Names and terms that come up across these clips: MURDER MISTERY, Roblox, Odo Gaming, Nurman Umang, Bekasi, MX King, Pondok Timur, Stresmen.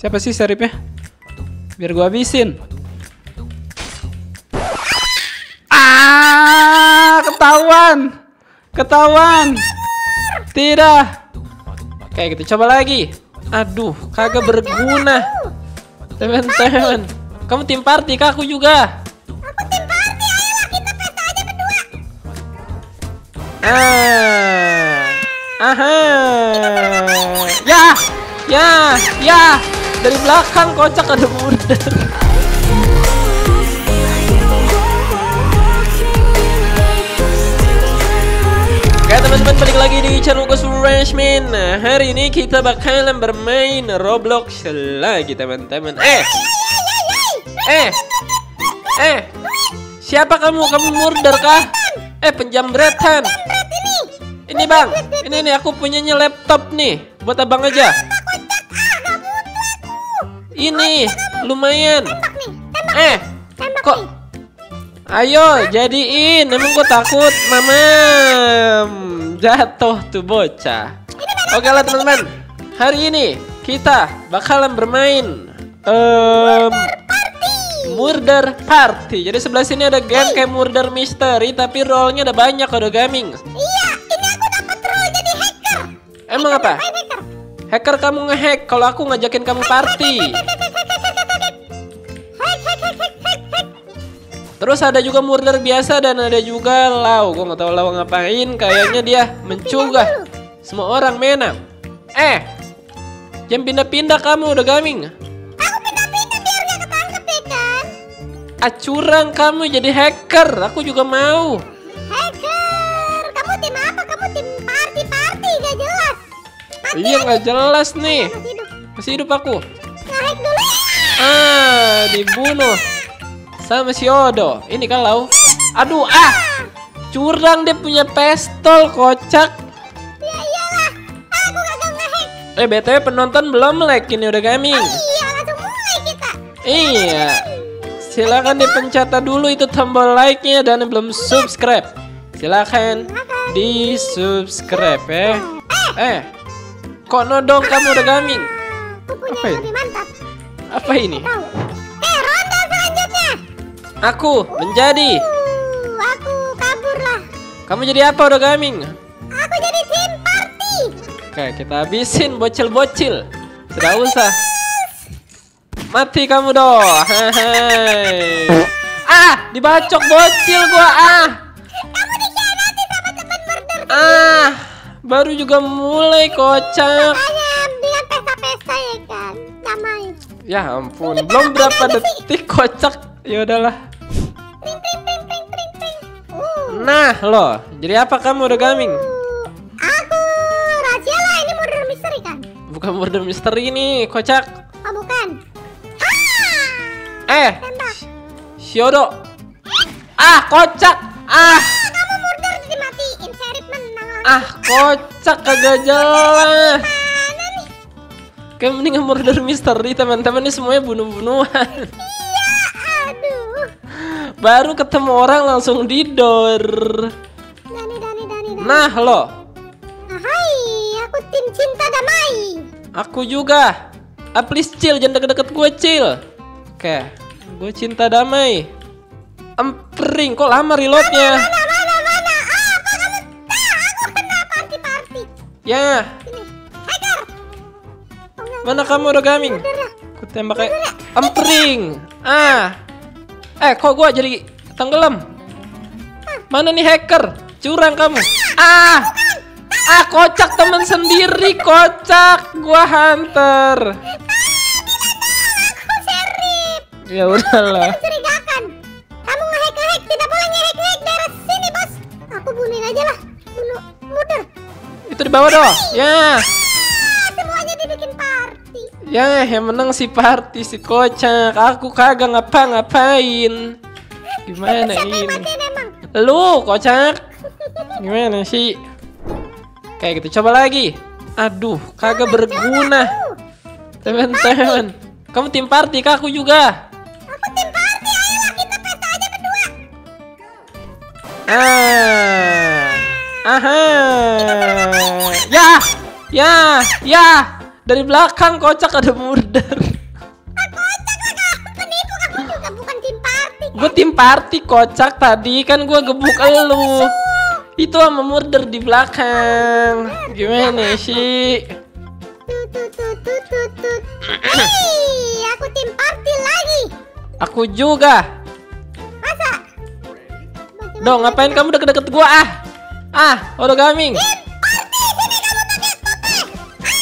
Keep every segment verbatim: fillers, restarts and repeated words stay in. Siapa sih seripnya? Biar gua habisin. Ah, ketahuan. Ketahuan. Tidak. Kayak gitu. Coba lagi. Aduh, kagak berguna. Temen-temen. Kamu tim party, kah? Aku juga. Aku tim party. Ayolah kita pesta aja berdua. Ah. Aha. Ya. Ya. Ya. Dari belakang kocak ada bundar. Oke teman-teman, balik lagi di channel Stresmen. Nah, hari ini kita bakalan bermain Roblox lagi teman-teman. Eh, eh, eh, siapa kamu? Kamu murder kah? Eh, penjambretan. Ini bang, ini nih aku punyanya laptop nih, buat abang aja. Ini lumayan. Tembak nih, tembak. Eh, tembak kok nih. Ayo jadiin. Emang gue takut mama jatuh tuh bocah. Oke lah teman-teman. Hari ini kita bakalan bermain um, murder party. Jadi sebelah sini ada game hey. Kayak murder mystery tapi role-nya ada banyak. Odo Gaming. Iya, ini aku dapat role jadi hacker. Emang hacker, apa? Hacker. Hacker kamu ngehack kalau aku ngajakin kamu party. Terus ada juga murder biasa dan ada juga law. Gue nggak tahu law ngapain. Kayaknya dia mencugah semua orang menang. Eh, jangan pindah-pindah kamu Odo Gaming. Aku pindah-pindah biar gak ketangkep ya kan? Acurang kamu jadi hacker. Aku juga mau. Hacker, kamu tim apa? Kamu tim party-party gak jelas. Iya nggak jelas nih. Masih hidup, masih hidup aku. Ngehack dulu. Ah, dibunuh sama si Odo. Ini kan lau. Aduh ah, curang dia punya pistol kocak. Ya iyalah, aku kagak ngehack. Eh btw penonton belum like ini Odo Gaming. Oh, iya langsung mulai kita. Iya. Silakan dipencet dulu itu tombol like-nya dan yang belum subscribe. Silakan di subscribe ya. Eh. eh. Kok nodong kamu Odo Gaming? Apa ini? Apa ini? Eh, ronde selanjutnya. Aku uh, menjadi. Aku kabur lah. Kamu jadi apa Odo Gaming? Aku jadi tim party. Oke, kita habisin bocil-bocil. Tidak usah. Mati kamu dong. Hei. Ah, dibacok bocil gua ah. Kamu dikhianati sama teman murder. Ah. Baru juga mulai kocak. Bilang pesta-pesta ya kan. Gak main. Ya ampun, ini belum berapa detik sih kocak. Ya udahlah. Uh. Nah loh, jadi apa kamu Odo Gaming? Uh. Aku rahasia lah, ini murder mystery kan? Bukan murder mystery nih, kocak. Oh bukan. Ah! Eh, tembak. Si Odo. Ah kocak. Ah. Ah, kocak kagak jelas. Kayak mendingan murder mystery teman-teman, ini semuanya bunuh-bunuhan. Iya, aduh. Baru ketemu orang langsung didor. Dani, Dani, Dani, Dani. Nah, lo. Hai, aku tim cinta damai. Aku juga. Ah, please chill, jangan deket-deket gue chill. Oke, gue cinta damai. Empering, kok lama reloadnya? Mana, mana? Ya. Sini. Hacker. Oh, mana kamu Odo Gaming? Ku tembak kayak empring. Ah. Eh, kok gua jadi tenggelam? Hah. Mana nih hacker? Curang kamu. Ah. Ah, kocak teman sendiri, kocak. Gua hunter. Ya udahlah. Mencurigakan. Kamu ngehack-hack, tidak boleh ngehack-hack daerah sini, Bos. Aku bunuhin aja lah. Bunuh muter. Itu di bawah dong. Ya. Semuanya dibikin party. Ya, yang menang si party si kocak. Aku kagak ngapa-ngapain. Gimana ini? Lu kocak. Gimana sih? Kayak gitu. Coba lagi. Aduh, kagak berguna. Teman-teman. Kamu tim party kah? Aku juga. Aku tim party. Ayolah kita pesta aja berdua. Ah. Aha. Ya. Ya. Ya. Dari belakang kocak ada murder. party kocak tadi. Kan gua gebuk elu. Itu sama murder di belakang. Gimana sih? Hei, aku tim party lagi. Aku juga. Masa? Dong, ngapain kamu deket-deket gua ah? Ah, Odo Gaming. Tim party, sini kamu pakai topeng.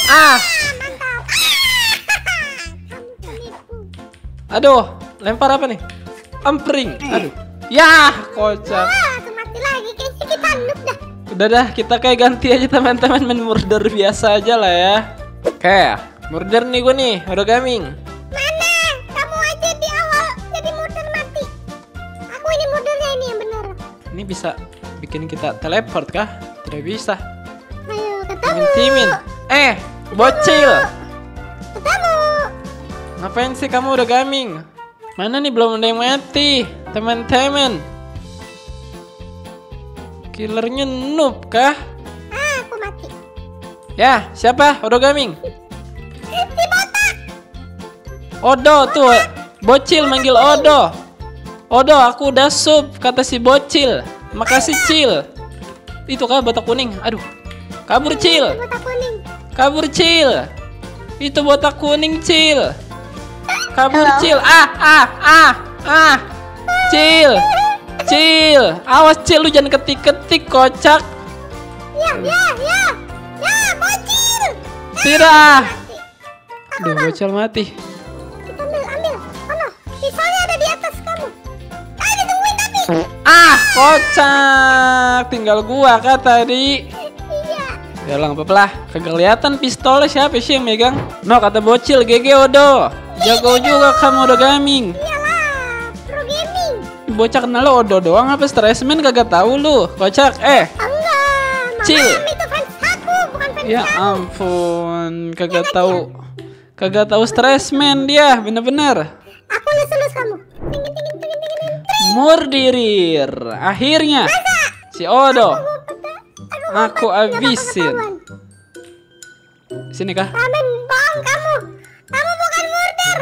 Ah, mantap. Aduh, lempar apa nih? Ampering. Aduh. Yah, kocak. Udah dah, kita kayak ganti aja teman-teman, main murder biasa aja lah ya. Kayak murder nih gue nih, Odo Gaming. Mana? Kamu aja di awal jadi murder mati. Aku ini murdernya ini yang bener. Ini bisa bikin kita teleport kah? Tidak bisa. Ayo ketemu. Timin. Eh, bocil. Ketemu. Ngapain sih kamu Odo Gaming? Mana nih belum ada yang mati, teman-teman? Killernya noob kah? Ah, aku mati. Ya, siapa? Odo Gaming. Si botak. Odo botak. Tuh, bocil botak manggil Odo. Odo, aku udah sub, kata si bocil. Makasih, Ada. Cil. Itu kah botak kuning? Aduh, kabur ini, Cil. Botak kuning. Kabur Cil. Itu botak kuning Cil. Kabur Hello. Cil. Ah, ah, ah, ah. Cil. Cil, awas Cil, lu jangan ketik-ketik kocak. Ya, ya, ya, ya, bocil. Tidak. Aduh, bocil mati. Kita ambil, ambil. Ono, pisaunya ada di atas kamu. Ah, ditungguin tapi. Ah, kocak. Tinggal gua kan tadi. Iya. Ya lah, nggak apa-apa lah. Kagak kelihatan pistolnya siapa sih yang megang? No, kata bocil, G G Odo. Jago juga kamu Odo Gaming. Bocah kenal lo Odo doang apa Stresmen kagak tahu lu kocak eh enggak Cil itu fans aku, bukan fans ya kamu. Ampun kagak ya, tahu ya. Kagak tahu Stresmen dia bener-bener aku lulus-lulus kamu murdirir akhirnya Masa? Si Odo aku, aku, aku, aku abisin sini kah Amin, bohong kamu kamu bukan murdir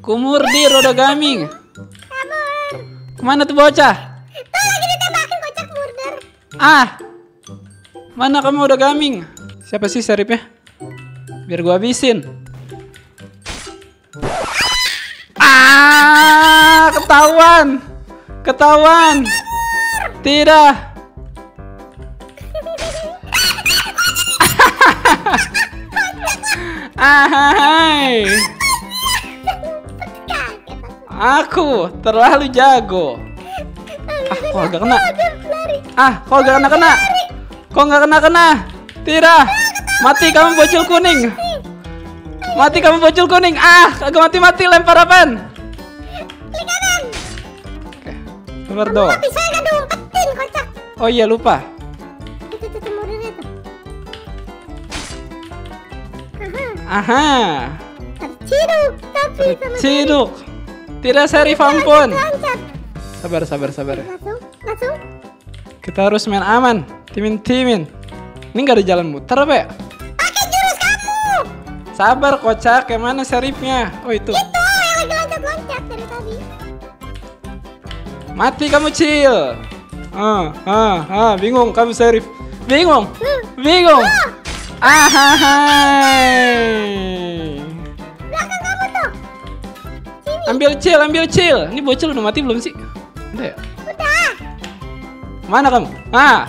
ku murdir Odo Gaming. Mana tuh bocah? Tuh lagi ditembakin kocak murder. Ah, mana kamu Odo Gaming? Siapa sih seripnya? Biar gua habisin. Ah, ketahuan, ketahuan. Tidak. Ah, hai. Aku terlalu jago. Ah, kok agak kena? Ah, kok agak kena kena? Kok nggak kena kena? Tidak. Mati kamu bocil kuning. Mati kamu bocil kuning. Ah, agak mati mati lempar apaan? Lempar do. Oh iya lupa. Aha. Terciduk tapi. Terciduk. Tidak serif ampun. Sabar sabar sabar. Langsung, langsung. Kita harus main aman. Timin timin. Ini nggak ada jalan muter apa ya? Pakai jurus kamu. Sabar kocak. Yang mana serifnya? Oh itu. Itu yang lagi loncat-loncat dari tadi. Mati kamu Cil. Ah ah ah. Bingung kamu serif. Bingung. Bingung. Ah hai. Ambil Cil, ambil Cil. Ini bocil udah mati belum sih? Udah ya? Udah. Mana kamu? Ah.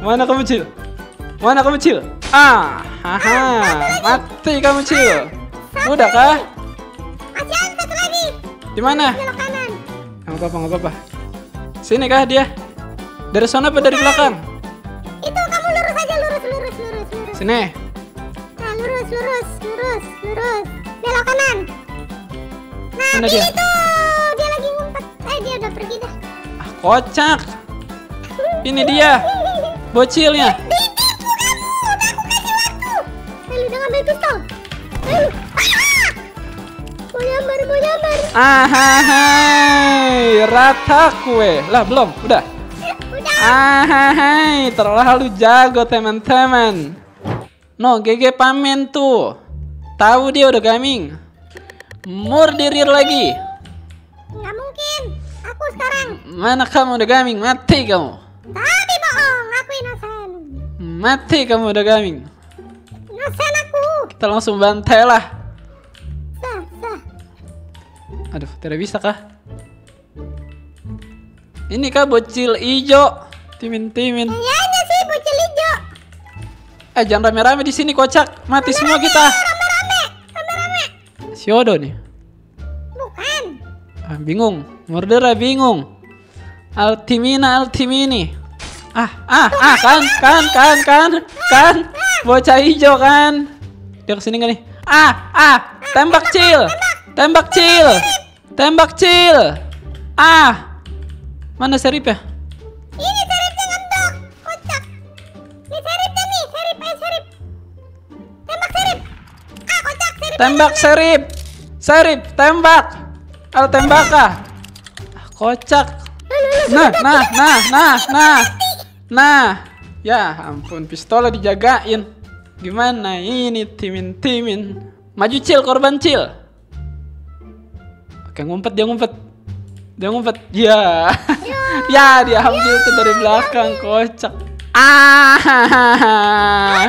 Mana kamu Cil? Mana kamu Cil? Ah. Mati kamu Cil. Udah kah? Masih ada satu lagi. Di mana? Belok kanan. Enggak apa-apa, enggak apa-apa. Sini kah dia? Dari sana apa dari belakang? Itu kamu lurus aja, lurus, lurus, lurus, lurus. Sini. Nah, lurus, lurus, lurus, lurus. Belok kanan. Nah, mana dia? Itu dia lagi ngumpet. Eh, dia udah pergi dah. Ah, kocak. Ini dia. Bocilnya. Ditipu kamu. Udah aku kasih waktu. Lalu udah ngambil pistol. Lalu. Mau nyambar, mau nyambar. Ah, hai. Rata kue. Lah, belum. Udah. Udah. Ah, hai. Terlalu jago, teman-teman. No, G G pamen tuh. Tahu dia Odo Gaming. Murderir lagi. mungkin. Aku sekarang. Mana kamu Odo Gaming? Mati kamu. Tadi bohong, aku innocent. Mati kamu Odo Gaming. Innocent aku. Kita langsung bantai lah. Sah, sah. Aduh, tidak bisa kah? Ini kah bocil ijo? Timin-timin. Kayaknya sih bocil ijo. Eh, jangan rame-rame di sini kocak. Mati rame semua rame, kita. Rame-rame, rame-rame. Si Odo nih. Bukan. Ah, bingung. Murdera bingung. Altimina, Altimini. Ah, ah, tuh, ah, kan, kan, kan, kan, kan. Bocah ijo kan. Dia kesini gak nih? Ah, ah, tembak cil. Tembak cil. Tembak cil. Ah. Mana seripnya? Ini seripnya ngendok, kocak. Ini seripnya nih, serip, eh serip. Tembak serip. Ah, kocak serip. Tembak serip. Serip, tembak. Al tembak ah. Kocak. Nah, nah, nah, nah, nah. Nah. Ya ampun, pistolnya dijagain. Gimana ini timin-timin. Maju cil, korban cil. Oke, ngumpet dia ngumpet. Dia ngumpet. Ya. Ya, dia ambil tuh dari belakang, kocak. Ah.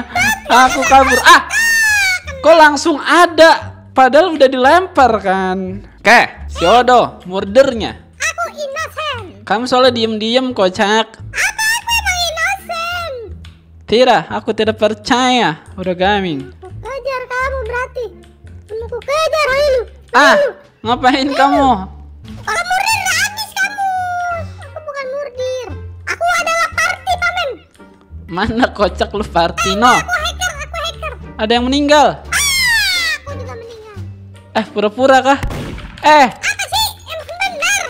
Aku kabur. Ah. Kok langsung ada padahal udah dilempar kan. Oke, si Odo murdernya. Aku innocent. Kamu soalnya diem-diem kocak. Apa aku emang innocent? Tidak, aku tidak percaya. Odo Gaming. Kejar kamu berarti. Aku kejar lu. Ah, ngapain kamu? Kamu rela habis kamu. Aku bukan murdir. Aku adalah party paman. Mana kocak lu party no? Aku hacker, aku hacker. Ada yang meninggal. Ah, aku juga meninggal. Eh, pura-pura kah? Eh. Apa sih? Emang benar.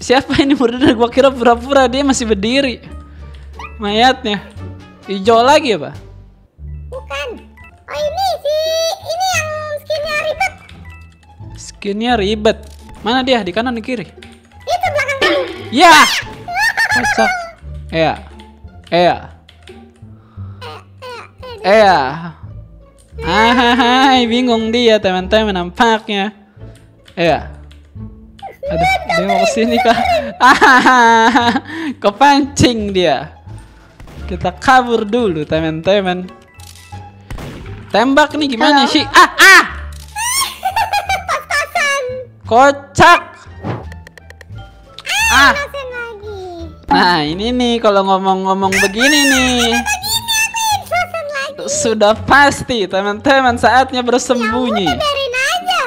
Siapa ini murdir? Gua kira pura-pura, dia masih berdiri. Mayatnya hijau lagi apa? Bukan. Oh ini sih, ini yang skinnya ribet. Skinnya ribet. Mana dia? Di kanan, di kiri? Itu belakang kamu. Ya. Kocak. Iya. Iya. Iya. Ahai, bingung dia teman-teman nampaknya. Iya. Aduh, dia mau kesini kah? Ahai, kepancing dia. Kita kabur dulu teman-teman. Tembak nih gimana sih? Ah, ah. Kocak. Ah, ah. Lagi. Nah ini nih kalau ngomong-ngomong begini nih begini, sudah pasti teman-teman saatnya bersembunyi. Ya, aja.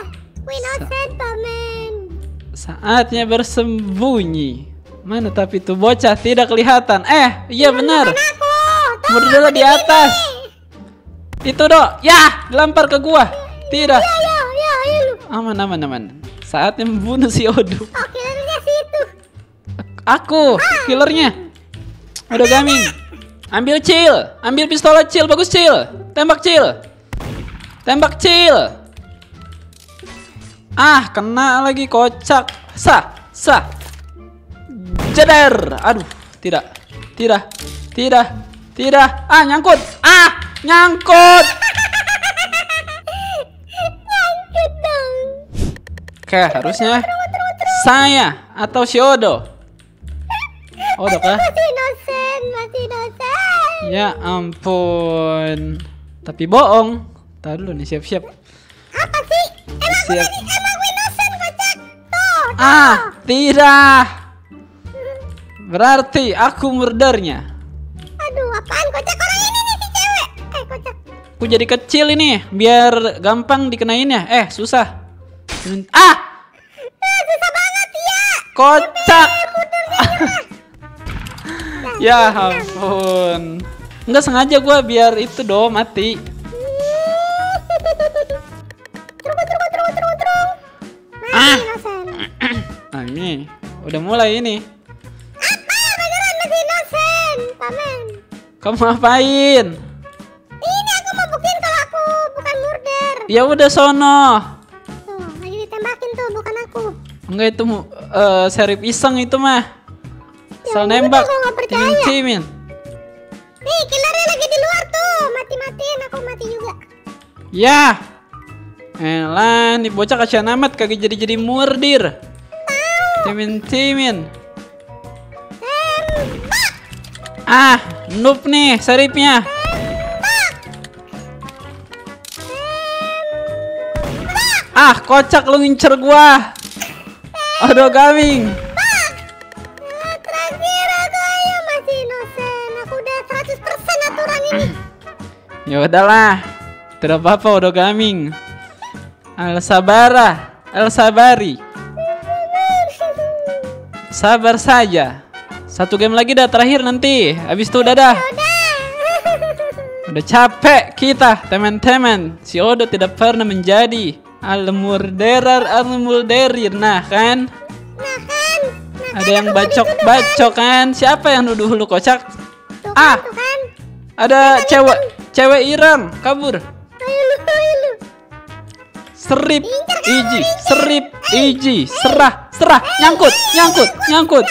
Sa saatnya bersembunyi. Mana tapi tuh bocah tidak kelihatan. Eh iya benar. Murder di atas. Ini. Itu dok. Yah lempar ke gua. Tidak. Ya, ya, ya, ya. Aman aman aman. Saatnya membunuh si Odo. Oh, killernya situ. Aku, ah. Killernya. Odo Gaming. Ambil cil, ambil pistol cil, bagus cil. Tembak cil. Tembak cil. Ah, kena lagi kocak. Sah, sah. Jeder. Aduh, tidak. Tidak. Tidak. Tidak. Ah, nyangkut. Ah, nyangkut. Oke, harusnya teru, teru, teru, teru. Saya atau si Odo. Odo kah? Masih innocent, masih innocent. Ya ampun. Tapi bohong. Tahan dulu nih, siap-siap. Apa sih? Emang siap. Gue ini, emang gue innocent kocak. Tuh, tuh. Ah, tidak. Berarti aku murdernya. Aduh, apaan kocak orang ini nih si cewek. Eh, kocak. Aku jadi kecil ini biar gampang dikenainnya. Eh, susah. Ah, susah banget ya. Kocak. Ya ampun. Enggak sengaja gue biar itu do mati. Ah, ah ini udah mulai ini. Apa beneran masih innocent, paman? Kamu ngapain? Ini aku mau buktiin kalau aku bukan murder. Ya udah sono. Enggak itu uh, serip iseng itu mah. Asal ya, nembak. Timin-timin. Nih, killernya lagi di luar tuh. Mati-matiin aku mati juga. Ya. Elah, nih bocah kasihan amat kagak jadi-jadi murdir. Tahu, Timin-timin. Ah, noob nih Saripnya. Ah, kocak lu ngincer gua. Odo Gaming. Terakhir aku ayo masih inosen. Aku udah seratus persen aturan ini. Ya udahlah. Tidak apa-apa Odo Gaming. Al sabara, al sabari. Sabar saja. Satu game lagi dah terakhir nanti. Habis itu dadah. Udah capek kita, teman-teman. Si Odo tidak pernah menjadi al-murderer, al-murderir. Nah kan? Nah kan? Nah, ada kan yang bacok-bacok kan? kan? Siapa yang nuduh lu kocak? Tuh, ah. Tuh, kan? Ada Tuhan, cewek Tuhan. cewek Irang kabur. Serip, iji, serip, iji, serah, serah, nyangkut, nyangkut, nyangkut.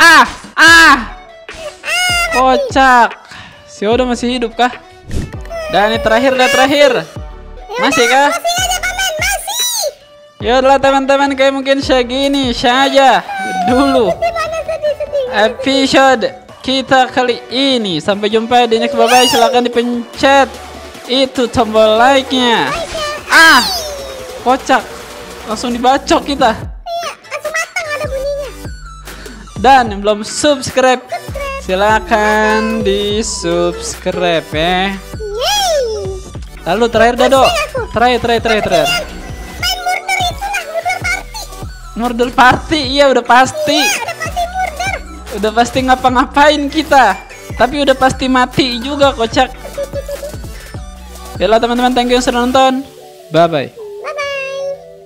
Ah, ah, kocak. Si Odo masih hidup kah? Dan ini terakhir, dah terakhir. Masih kah? Yaudahlah teman-teman, kayak mungkin segini saja dulu episode kita kali ini. Sampai jumpa di next, bye bye. Silahkan dipencet itu tombol like-nya. Ah. Kocak, langsung dibacok kita. Iya, langsung matang ada bunyinya. Dan yang belum subscribe, subscribe. silakan di subscribe ya. Yeay. Lalu terakhir Dado, terakhir, terakhir, terakhir, terakhir. Main murder itulah, murder party. Murder party, iya udah pasti. Iya, udah pasti murder. Udah pasti ngapa-ngapain kita, tapi udah pasti mati juga kocak. Yalah teman-teman, thank you sudah nonton. Bye bye.